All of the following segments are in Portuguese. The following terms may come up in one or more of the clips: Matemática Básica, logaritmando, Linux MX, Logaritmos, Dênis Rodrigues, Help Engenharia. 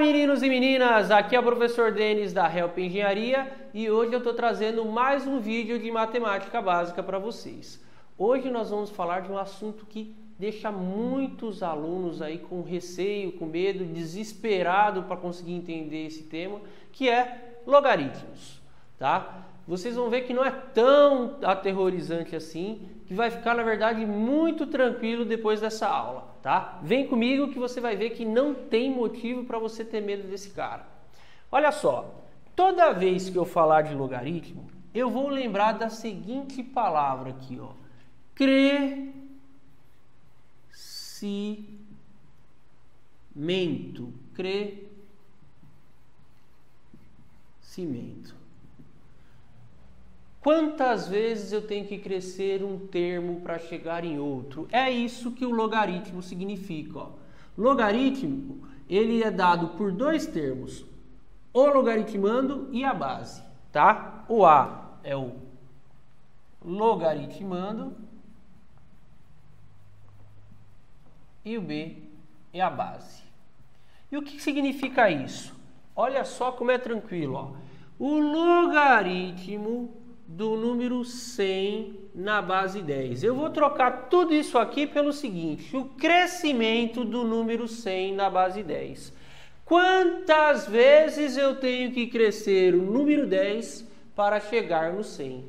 meninos e meninas, aqui é o professor Dênis da Help Engenharia e hoje eu estou trazendo mais um vídeo de matemática básica para vocês. Hoje nós vamos falar de um assunto que deixa muitos alunos aí com receio, com medo, desesperado para conseguir entender esse tema, que é logaritmos, tá? Vocês vão ver que não é tão aterrorizante assim, que vai ficar, na verdade, muito tranquilo depois dessa aula, tá? Vem comigo que você vai ver que não tem motivo para você ter medo desse cara. Olha só, toda vez que eu falar de logaritmo, eu vou lembrar da seguinte palavra aqui, ó. Crescimento. Crescimento. Quantas vezes eu tenho que crescer um termo para chegar em outro? É isso que o logaritmo significa, ó. Logaritmo, ele é dado por dois termos, o logaritmando e a base, tá? O A é o logaritmando e o B é a base. E o que significa isso? Olha só como é tranquilo, ó. O logaritmo do número 100 na base 10. Eu vou trocar tudo isso aqui pelo seguinte, o crescimento do número 100 na base 10. Quantas vezes eu tenho que crescer o número 10 para chegar no 100?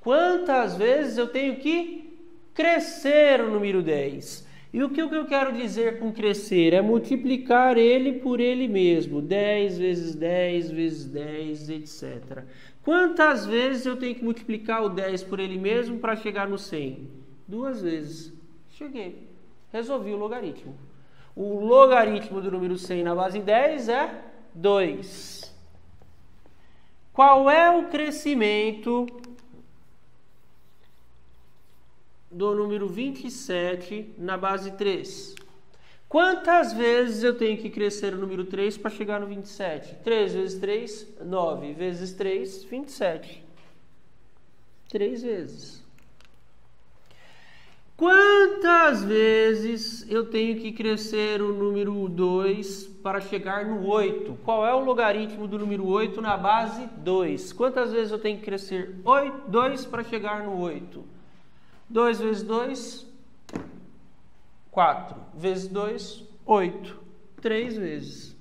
Quantas vezes eu tenho que crescer o número 10? E o que eu quero dizer com crescer? É multiplicar ele por ele mesmo. 10 vezes 10 vezes 10, etc. Quantas vezes eu tenho que multiplicar o 10 por ele mesmo para chegar no 100? 2 vezes. Cheguei. Resolvi o logaritmo. O logaritmo do número 100 na base 10 é 2. Qual é o crescimento do número 27 na base 3. Quantas vezes eu tenho que crescer o número 3 para chegar no 27? 3 vezes 3, 9 vezes 3, 27. 3 vezes. Quantas vezes eu tenho que crescer o número 2 para chegar no 8? Qual é o logaritmo do número 8 na base 2? Quantas vezes eu tenho que crescer 2 para chegar no 8? 2 vezes 2, 4 vezes 2, 8, 3 vezes.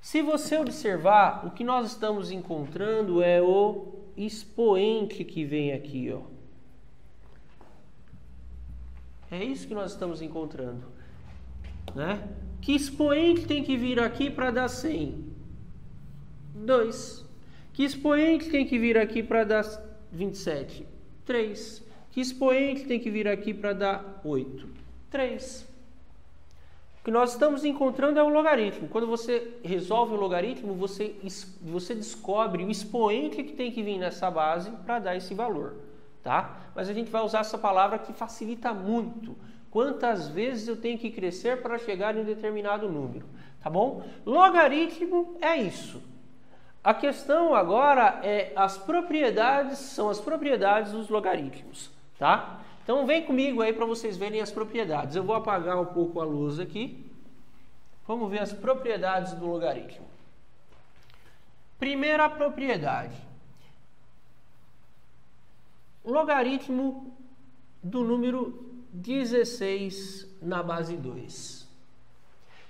Se você observar, o que nós estamos encontrando é o expoente que vem aqui, ó. É isso que nós estamos encontrando, né? Que expoente tem que vir aqui para dar 100? 2. Que expoente tem que vir aqui para dar 27? 3. Que expoente tem que vir aqui para dar 8? 3. O que nós estamos encontrando é o logaritmo. Quando você resolve o logaritmo, você descobre o expoente que tem que vir nessa base para dar esse valor, tá? Mas a gente vai usar essa palavra que facilita muito. Quantas vezes eu tenho que crescer para chegar em um determinado número, tá bom? Logaritmo é isso. A questão agora é são as propriedades dos logaritmos, tá? Então vem comigo aí para vocês verem as propriedades. Eu vou apagar um pouco a luz aqui. Vamos ver as propriedades do logaritmo. Primeira propriedade. Logaritmo do número 16 na base 2.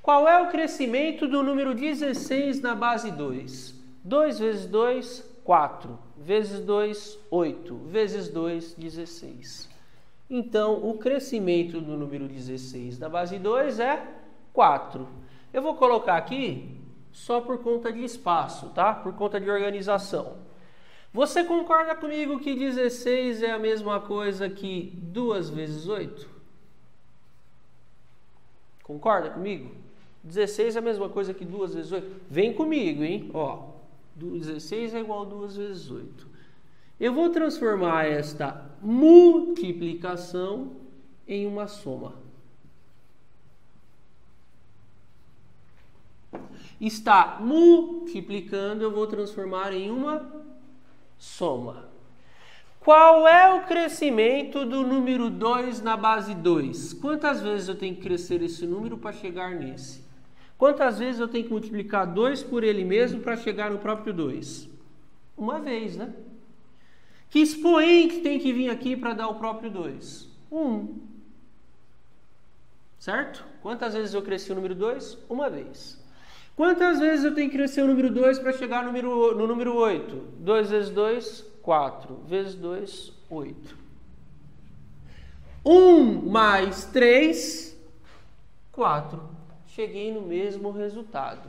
Qual é o crescimento do número 16 na base 2? 2 vezes 2, 4. Vezes 2, 8. Vezes 2, 16. Então, o crescimento do número 16 da base 2 é 4. Eu vou colocar aqui só por conta de espaço, tá? Por conta de organização. Você concorda comigo que 16 é a mesma coisa que 2 vezes 8? Concorda comigo? 16 é a mesma coisa que 2 vezes 8? Vem comigo, hein? Ó. 16 é igual a 2 vezes 8. Eu vou transformar esta multiplicação em uma soma. Está multiplicando, eu vou transformar em uma soma. Qual é o crescimento do número 2 na base 2? Quantas vezes eu tenho que crescer esse número para chegar nesse? Quantas vezes eu tenho que multiplicar 2 por ele mesmo para chegar no próprio 2? Uma vez, né? Que expoente tem que vir aqui para dar o próprio 2? 1. Certo? Quantas vezes eu cresci o número 2? Uma vez. Quantas vezes eu tenho que crescer o número 2 para chegar no número 8? 2 vezes 2, 4. Vezes 2, 8. 1 mais 3, 4. Cheguei no mesmo resultado.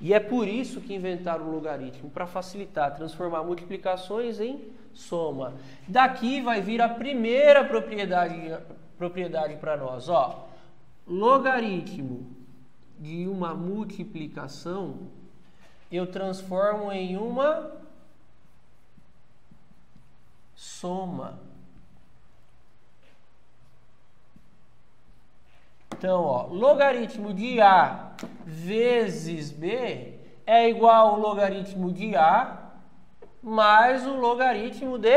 E é por isso que inventaram o logaritmo, para facilitar, transformar multiplicações em soma. Daqui vai vir a primeira propriedade para nós. Ó, logaritmo de uma multiplicação, eu transformo em uma soma. Então, ó, logaritmo de A vezes B é igual ao logaritmo de A mais o logaritmo de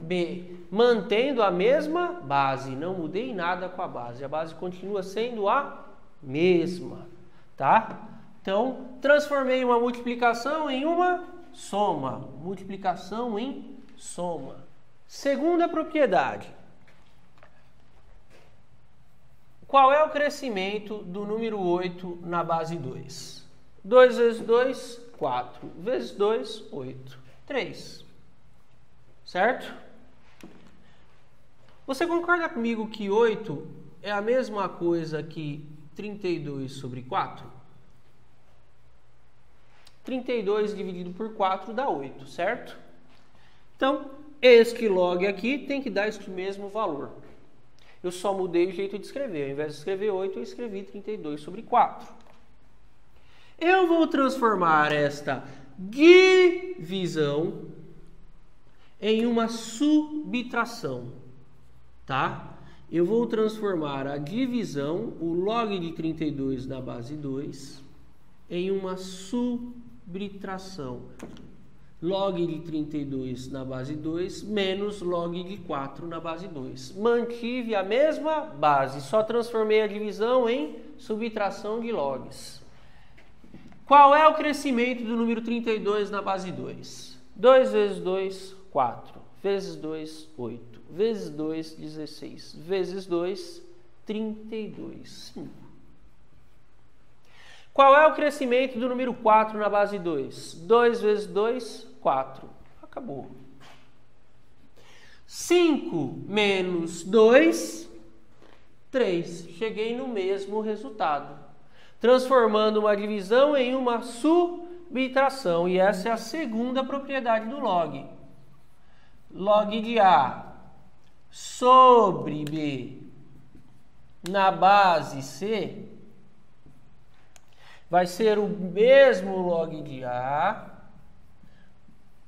B, mantendo a mesma base. Não mudei nada com a base. A base continua sendo a mesma. Tá? Então, transformei uma multiplicação em uma soma. Multiplicação em soma. Segunda propriedade. Qual é o crescimento do número 8 na base 2? 2 vezes 2, 4. Vezes 2, 8. 3. Certo? Você concorda comigo que 8 é a mesma coisa que 32 sobre 4? 32 dividido por 4 dá 8, certo? Então, este log aqui tem que dar este mesmo valor. Eu só mudei o jeito de escrever. Ao invés de escrever 8, eu escrevi 32 sobre 4. Eu vou transformar esta divisão em uma subtração, tá? Eu vou transformar a divisão, o log de 32 na base 2, em uma subtração. Log de 32 na base 2 menos log de 4 na base 2. Mantive a mesma base, só transformei a divisão em subtração de logs. Qual é o crescimento do número 32 na base 2? 2 vezes 2, 4. Vezes 2, 8. Vezes 2, 16. Vezes 2, 32. 5. Qual é o crescimento do número 4 na base 2? 2 vezes 2, 4. Acabou. 5 menos 2, 3. Cheguei no mesmo resultado, transformando uma divisão em uma subtração. E essa é a segunda propriedade do log. Log de A sobre B na base C vai ser o mesmo log de A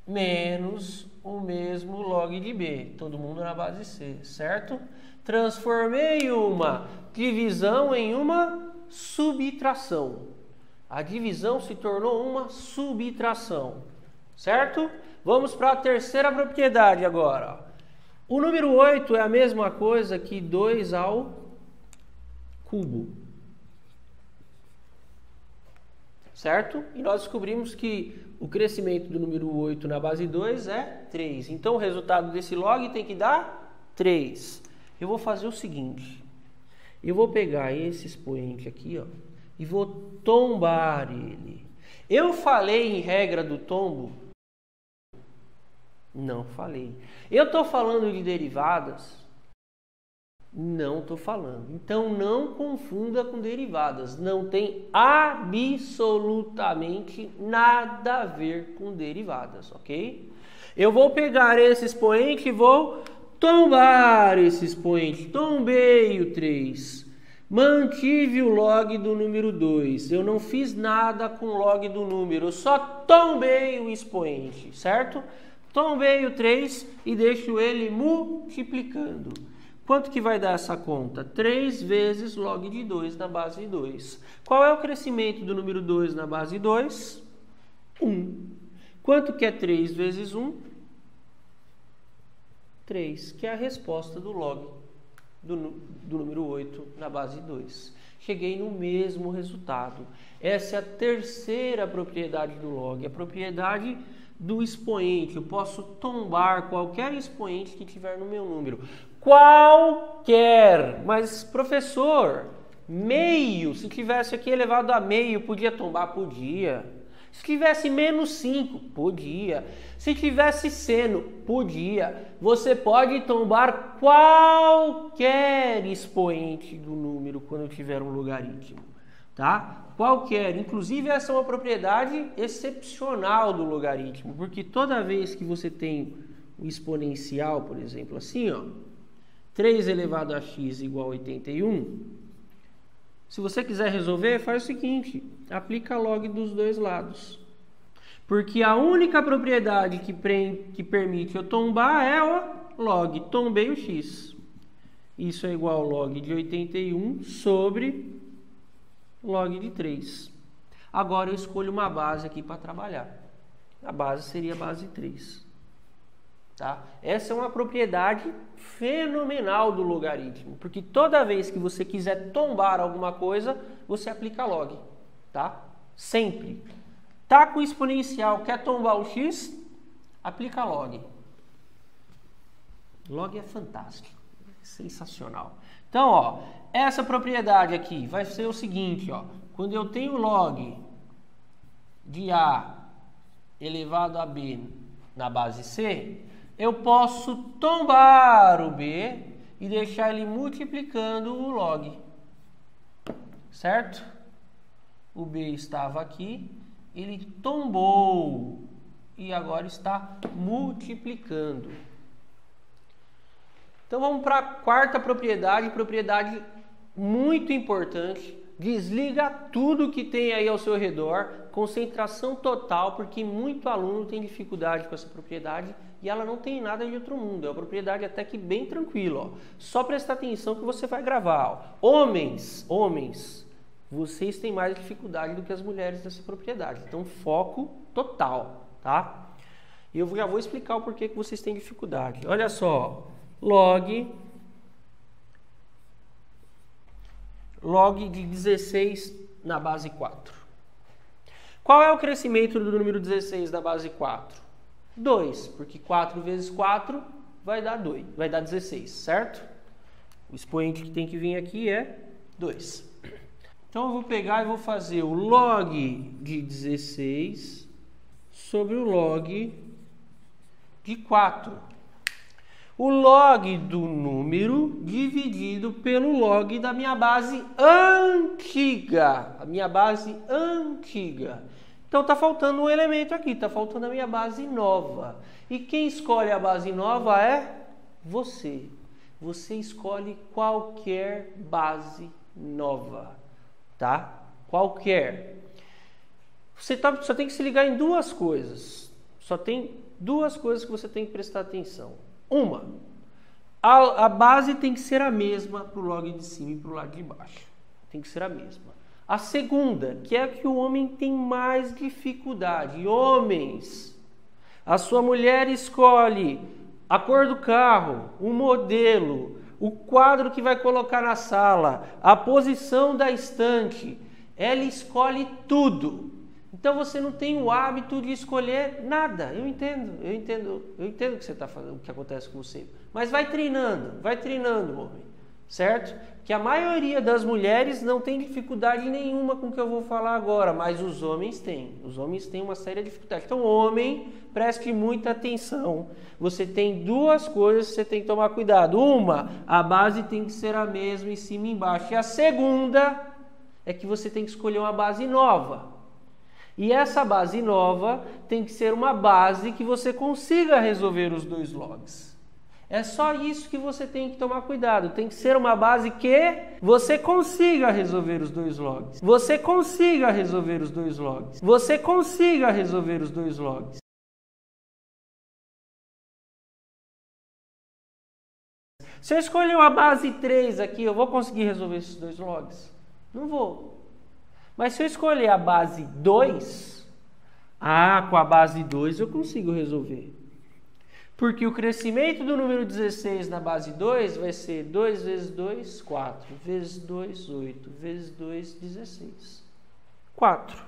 menos o mesmo log de B. Todo mundo na base C, certo? Transformei uma divisão em uma subtração. A divisão se tornou uma subtração, certo? Vamos para a terceira propriedade agora. O número 8 é a mesma coisa que 2 ao cubo. Certo? E nós descobrimos que o crescimento do número 8 na base 2 é 3. Então o resultado desse log tem que dar 3. Eu vou fazer o seguinte. Eu vou pegar esse expoente aqui, ó, e vou tombar ele. Eu falei em regra do tombo? Não falei. Eu estou falando de derivadas? Não estou falando. Então não confunda com derivadas. Não tem absolutamente nada a ver com derivadas, ok? Eu vou pegar esse expoente e vou tombar esse expoente. Tombei o 3. Mantive o log do número 2. Eu não fiz nada com o log do número. Eu só tombei o expoente, certo? Tombei o 3 e deixo ele multiplicando. Quanto que vai dar essa conta? 3 vezes log de 2 na base 2. Qual é o crescimento do número 2 na base 2? 1. Quanto que é 3 vezes 1? 3, que é a resposta do log do número 8 na base 2. Cheguei no mesmo resultado. Essa é a terceira propriedade do log, a propriedade do expoente. Eu posso tombar qualquer expoente que tiver no meu número. Qualquer! Mas, professor, meio, se tivesse aqui elevado a meio, podia tombar? Podia. Se tivesse menos 5, podia. Se tivesse seno, podia. Você pode tombar qualquer expoente do número quando tiver um logaritmo, tá? Qualquer. Inclusive, essa é uma propriedade excepcional do logaritmo, porque toda vez que você tem um exponencial, por exemplo, assim, ó, 3 elevado a x igual a 81... Se você quiser resolver, faz o seguinte, aplica log dos dois lados. Porque a única propriedade que permite eu tombar é o log, tombei o x. Isso é igual ao log de 81 sobre log de 3. Agora eu escolho uma base aqui para trabalhar. A base seria a base 3. Tá? Essa é uma propriedade fenomenal do logaritmo, porque toda vez que você quiser tombar alguma coisa, você aplica log, tá? Sempre. Tá com exponencial, quer tombar o x? Aplica log. Log é fantástico, sensacional. Então, ó, essa propriedade aqui vai ser o seguinte, ó, quando eu tenho log de a elevado a b na base c, eu posso tombar o b e deixar ele multiplicando o log, certo? O b estava aqui, ele tombou e agora está multiplicando. Então vamos para a quarta propriedade, propriedade muito importante. Desliga tudo que tem aí ao seu redor, concentração total, porque muito aluno tem dificuldade com essa propriedade e ela não tem nada de outro mundo, é uma propriedade até que bem tranquila, ó. Só prestar atenção que você vai gravar, ó. Homens, vocês têm mais dificuldade do que as mulheres nessa propriedade, então foco total, tá? E eu já vou explicar o porquê que vocês têm dificuldade. Olha só, log de 16 na base 4. Qual é o crescimento do número 16 da base 4? 2, porque 4 vezes 4 vai dar 2, vai dar 16, certo? O expoente que tem que vir aqui é 2. Então eu vou pegar e vou fazer o log de 16 sobre o log de 4. O log do número dividido pelo log da minha base antiga. A minha base antiga. Então está faltando um elemento aqui, está faltando a minha base nova. E quem escolhe a base nova é você. Você escolhe qualquer base nova, tá? Qualquer. Você só tem que se ligar em duas coisas. Só tem duas coisas que você tem que prestar atenção. Uma, a base tem que ser a mesma para o log de cima e para o lado de baixo. Tem que ser a mesma. A segunda, que é a que o homem tem mais dificuldade. Homens, a sua mulher escolhe a cor do carro, o modelo, o quadro que vai colocar na sala, a posição da estante. Ela escolhe tudo. Então você não tem o hábito de escolher nada. Eu entendo que você tá fazendo, o que acontece com você. Mas vai treinando, homem, certo? Que a maioria das mulheres não tem dificuldade nenhuma com o que eu vou falar agora, mas os homens têm. Os homens têm uma séria dificuldade. Então, homem, preste muita atenção. Você tem duas coisas que você tem que tomar cuidado. Uma, a base tem que ser a mesma em cima e embaixo. E a segunda é que você tem que escolher uma base nova. E essa base nova tem que ser uma base que você consiga resolver os dois logs. É só isso que você tem que tomar cuidado. Tem que ser uma base que você consiga resolver os dois logs. Você consiga resolver os dois logs. Você consiga resolver os dois logs. Se eu escolher uma base 3 aqui, eu vou conseguir resolver esses dois logs? Não vou. Mas se eu escolher a base 2, com a base 2 eu consigo resolver. Porque o crescimento do número 16 na base 2 vai ser 2 vezes 2, 4, vezes 2, 8, vezes 2, 16. 4.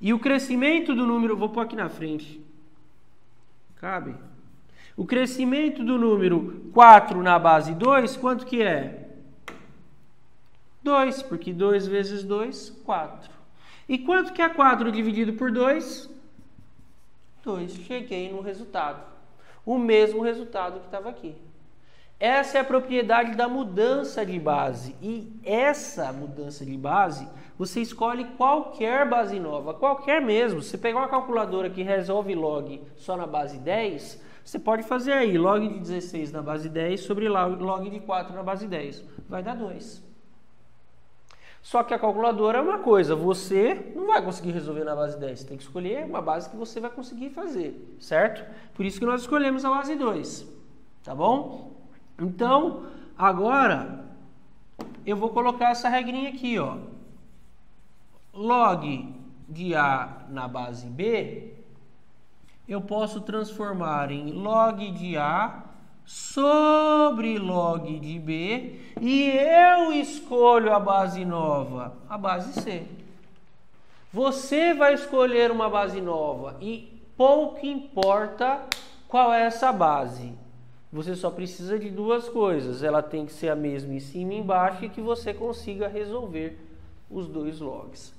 E o crescimento do número... Vou pôr aqui na frente. Cabe? O crescimento do número 4 na base 2, quanto que é? 2, porque 2 vezes 2, 4. E quanto que é 4 dividido por 2? 2. Cheguei no resultado. O mesmo resultado que estava aqui. Essa é a propriedade da mudança de base. E essa mudança de base, você escolhe qualquer base nova, qualquer mesmo. Se você pegar uma calculadora que resolve log só na base 10, você pode fazer aí log de 16 na base 10 sobre log de 4 na base 10. Vai dar 2. Só que a calculadora é uma coisa, você não vai conseguir resolver na base 10. Você tem que escolher uma base que você vai conseguir fazer, certo? Por isso que nós escolhemos a base 2, tá bom? Então, agora, eu vou colocar essa regrinha aqui, ó. Log de A na base B, eu posso transformar em log de A sobre log de B e eu escolho a base nova, a base C. Você vai escolher uma base nova e pouco importa qual é essa base. Você só precisa de duas coisas. Ela tem que ser a mesma em cima e embaixo e que você consiga resolver os dois logs.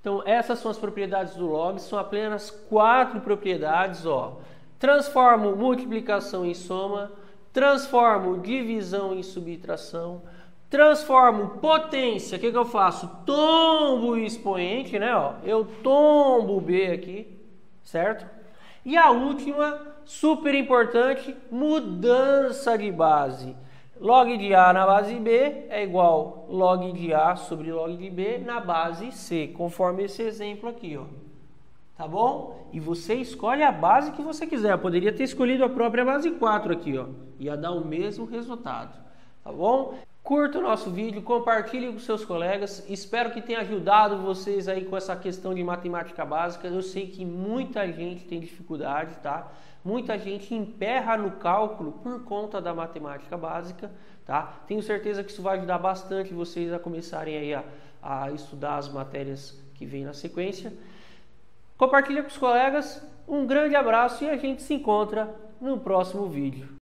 Então essas são as propriedades do log. São apenas 4 propriedades, ó. Transformo multiplicação em soma, transformo divisão em subtração, transformo potência, o que eu faço? Tombo o expoente, né? Ó, eu tombo o B aqui, certo? E a última, super importante, mudança de base. Log de A na base B é igual log de A sobre log de B na base C, conforme esse exemplo aqui, ó. Tá bom? E você escolhe a base que você quiser. Eu poderia ter escolhido a própria base 4 aqui, ó. Ia dar o mesmo resultado. Tá bom? Curta o nosso vídeo, compartilhe com seus colegas. Espero que tenha ajudado vocês aí com essa questão de matemática básica. Eu sei que muita gente tem dificuldade, tá? Muita gente emperra no cálculo por conta da matemática básica, tá? Tenho certeza que isso vai ajudar bastante vocês a começarem aí a estudar as matérias que vêm na sequência. Compartilha com os colegas, um grande abraço e a gente se encontra no próximo vídeo.